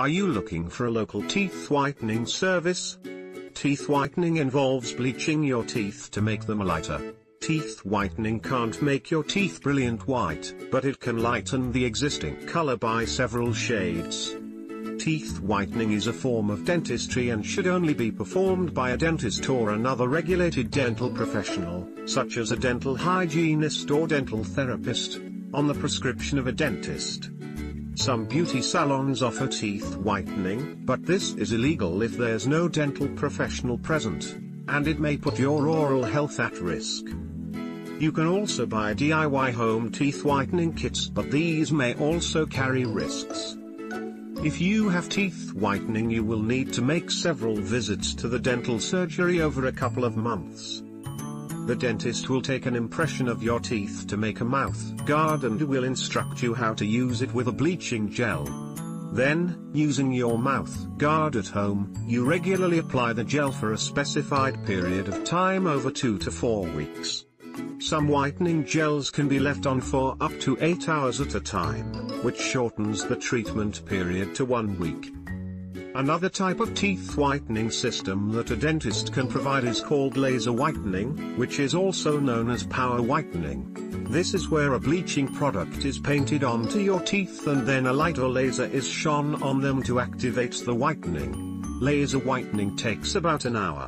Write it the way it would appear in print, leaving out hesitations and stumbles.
Are you looking for a local teeth whitening service? Teeth whitening involves bleaching your teeth to make them lighter. Teeth whitening can't make your teeth brilliant white, but it can lighten the existing color by several shades. Teeth whitening is a form of dentistry and should only be performed by a dentist or another regulated dental professional, such as a dental hygienist or dental therapist, on the prescription of a dentist. Some beauty salons offer teeth whitening, but this is illegal if there's no dental professional present, and it may put your oral health at risk. You can also buy DIY home teeth whitening kits, but these may also carry risks. If you have teeth whitening, you will need to make several visits to the dental surgery over a couple of months. The dentist will take an impression of your teeth to make a mouth guard and will instruct you how to use it with a bleaching gel. Then, using your mouth guard at home, you regularly apply the gel for a specified period of time over 2 to 4 weeks. Some whitening gels can be left on for up to 8 hours at a time, which shortens the treatment period to 1 week. Another type of teeth whitening system that a dentist can provide is called laser whitening, which is also known as power whitening. This is where a bleaching product is painted onto your teeth and then a light or laser is shone on them to activate the whitening. Laser whitening takes about an hour.